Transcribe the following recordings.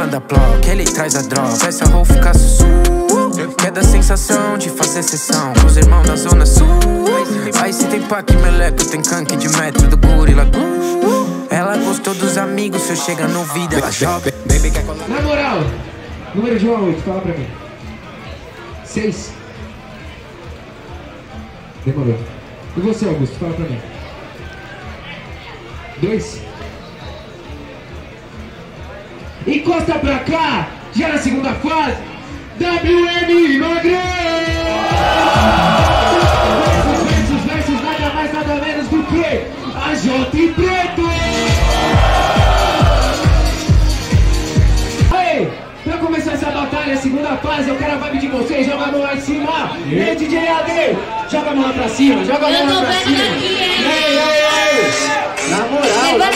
banda block, ele traz a droga. Essa vou ficar sul, que é da sensação de fazer sessão com os irmãos da zona sul. Vai se tem pac, meleco, tem canque de metro do gorila. Ela gostou dos amigos, se eu chegar no vida, ela joga. Na moral, número de 1 a 8, fala pra mim. 6. Demorou. E você, Augusto, fala pra mim. 2. Encosta pra cá, já na segunda fase, WM Magrão! Versus, nada mais, nada menos do que AJ Preto! Aí, pra começar essa batalha, segunda fase, eu quero a vibe de vocês, joga a mão lá em cima! E aí, DJ AD, joga a mão lá pra cima, joga a mão lá pra cima! Ei! Na moral,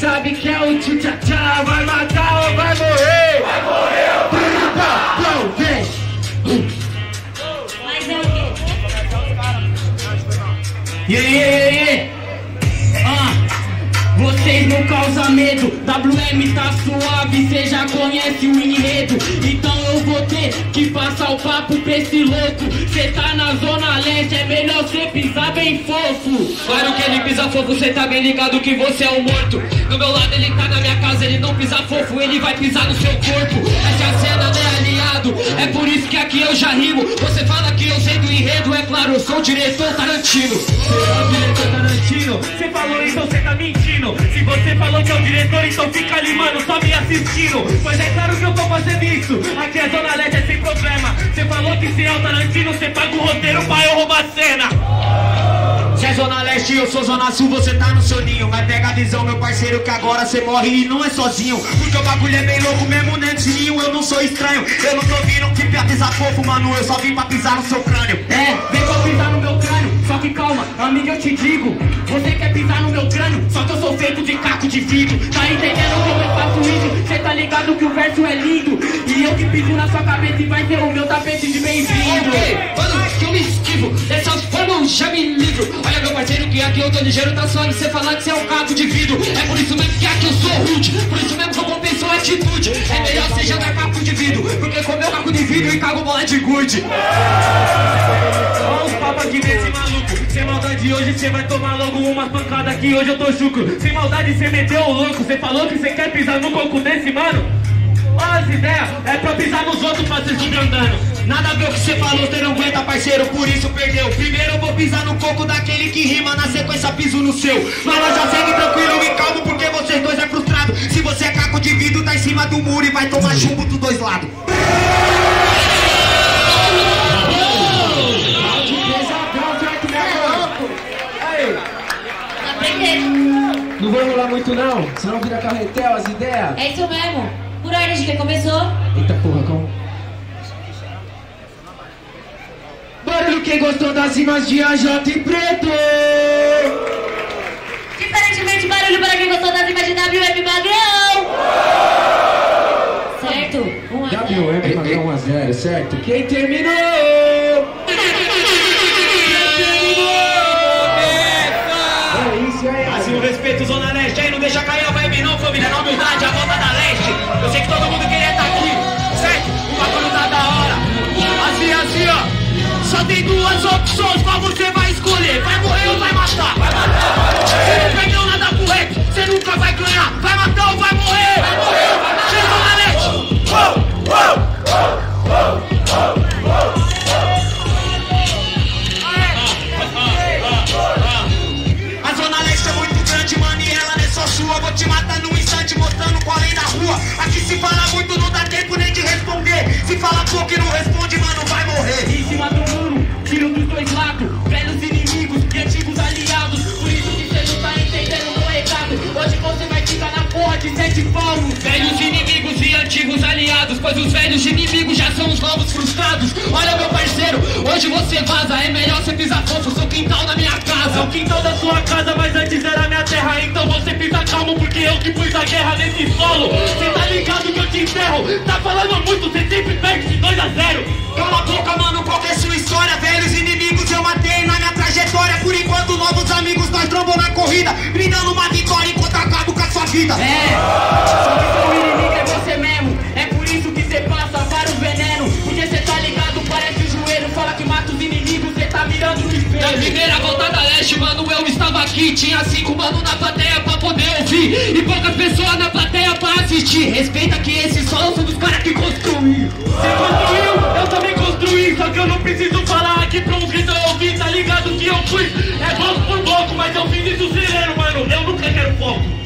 sabe que é o tchutchá, vai matar ou vai morrer? Vai morrer ou vai matar? Não, vem! Mas é o quê? Yeah. Vocês não causam medo, WM tá suave, cê já conhece o enredo. Então eu vou ter que passar o papo pra esse louco. Cê tá na zona leste, é melhor cê pisar bem fofo. Claro que ele pisa fofo, cê tá bem ligado que você é um morto. Do meu lado ele tá na minha casa, ele não pisa fofo, ele vai pisar no seu corpo. Essa é a cena, né, aliado? É por isso que aqui eu já rimo. Você fala que eu sei do enredo, é claro, eu sou o diretor Tarantino. Você é o diretor Tarantino? Cê falou, então cê tá mentindo. Se você falou que é o diretor, então fica ali, mano, só me assistindo. Pois é claro que eu tô fazendo isso, aqui a zona leste é sem problema. Você falou que se é o Tarantino, você paga o roteiro pra eu roubar a cena. Se é zona leste, eu sou zona sul, você tá no seu ninho. Mas pega a visão, meu parceiro, que agora você morre e não é sozinho. Porque o bagulho é bem louco, mesmo netinho, eu não sou estranho. Eu não tô vindo que pra pisar fofo, mano, eu só vim pra pisar no seu crânio. É, vem pra pisar no meu crânio, só que calma, amiga, eu te digo. Você quer pisar no meu crânio, só que eu sou feito de caco de vidro. Tá entendendo como eu faço isso? Cê tá ligado que o verso é lindo, e eu que piso na sua cabeça e vai ter o meu tapete de bem-vindo. Mano, que eu me esquivo, dessas formas eu já me livro. Olha meu parceiro que aqui eu tô ligeiro, tá suave cê falar que cê é um caco de vidro. É por isso mesmo que aqui eu sou rude, por isso mesmo que eu compenso a atitude. É melhor cê já dar caco de vidro, porque comeu caco de vidro e cago bola de gude. Olha os papas aqui desse maluco, sem maldade hoje cê vai tomar logo umas pancadas que hoje eu tô chucro. Sem maldade cê meteu o louco, cê falou que cê quer pisar no coco desse mano? Olha as ideias, é pra pisar nos outros pra cê subir andando. Nada a ver o que cê falou, cê não aguenta parceiro, por isso perdeu. Primeiro eu vou pisar no coco daquele que rima, na sequência piso no seu. Mas nós já segue tranquilo e calmo, porque vocês dois é frustrado. Se você é caco de vidro, tá em cima do muro e vai tomar chumbo dos dois lados. Não vou rolar muito não, senão vira carretel as ideias. É isso mesmo, por ordem de quem começou. Eita porra, como? Barulho quem gostou das rimas de AJ Preto. Diferentemente barulho para quem gostou das rimas de WM Magrão. Certo? 1 a 0. WM Magrão 1 a 0, certo? Quem terminou? Assim o respeito, zona leste, aí não deixa cair a vibe não, família, na humildade, a volta da leste. Eu sei que todo mundo queria estar aqui, certo? O bagulho tá da hora, assim ó. Só tem duas opções, qual você vai escolher? Vai morrer ou vai matar? Vai matar, vai morrer. Você não perdeu nada pro rap, você nunca vai ganhar. Vai matar ou vai morrer? Vai morrer ou vai matar? Chega zona leste! Vou te matar num instante, mostrando qual é da rua. Aqui se fala muito, não dá tempo nem de responder. Se fala pouco e não responde, mano, vai morrer. Em cima do muro, tiro dos dois lados. Velhos inimigos e antigos aliados. Por isso que cê não tá entendendo o meu recado. Hoje você vai ficar na porra de 7 palmos. Velhos inimigos e antigos aliados, pois os velhos inimigos já são os novos frustrados. hoje você vaza, é melhor você pisar fofo, sou quintal da minha casa. É o quintal da sua casa, mas antes era minha terra. Então você pisa calmo, porque eu que pus a guerra nesse solo. Cê tá ligado que eu te enterro, tá falando muito, cê sempre perde de 2-0. Cala a boca, mano, qual que é sua história? Velhos inimigos eu matei na minha trajetória. Por enquanto novos amigos nós trombamos na corrida, brindando uma vitória enquanto acabo com a sua vida. É, só que seu inimigo é você mesmo, é por isso que cê passa vários venenos. Porque cê tá ligado, parece o joelho, fala que mata os inimigos, cê tá mirando no espelho. Na primeira volta da leste, mano, eu estava aqui, tinha 5 mano na plateia pra poder ouvir e poucas pessoas na plateia pra assistir. Respeita que esses só são dos caras que construíram. Cê construiu, eu também construí, só que eu não preciso falar aqui pra um grito eu ouvir, tá ligado que eu fui. É pouco por pouco, mas eu fiz isso sereno, mano, eu nunca quero pouco.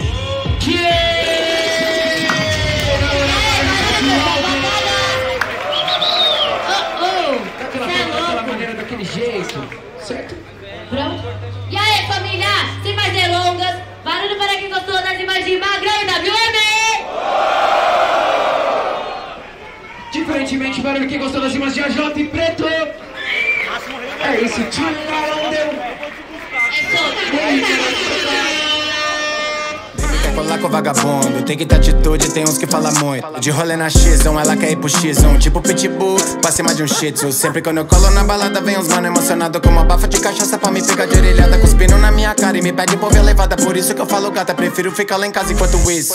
Daquela maneira, daquele jeito, certo? Pronto? E aí, família, sem mais delongas, barulho para quem gostou das imagens de Magrão e da WM! Diferentemente, barulho quem gostou das imagens de AJ Preto! É isso, tio, não deu! Quer colar com vagabundo, tem que ter atitude, tem uns que falam muito. De rolê na X-Zone, ela quer ir pro X-Zone, tipo Pitbull, pra cima de um Shih Tzu. Sempre que eu colo na balada, vem uns mano emocionado com uma bafa de cachaça pra me pegar de orelhada, cuspindo na minha cara e me pede pra ouvir a levada. Por isso que eu falo gata, prefiro ficar lá em casa enquanto isso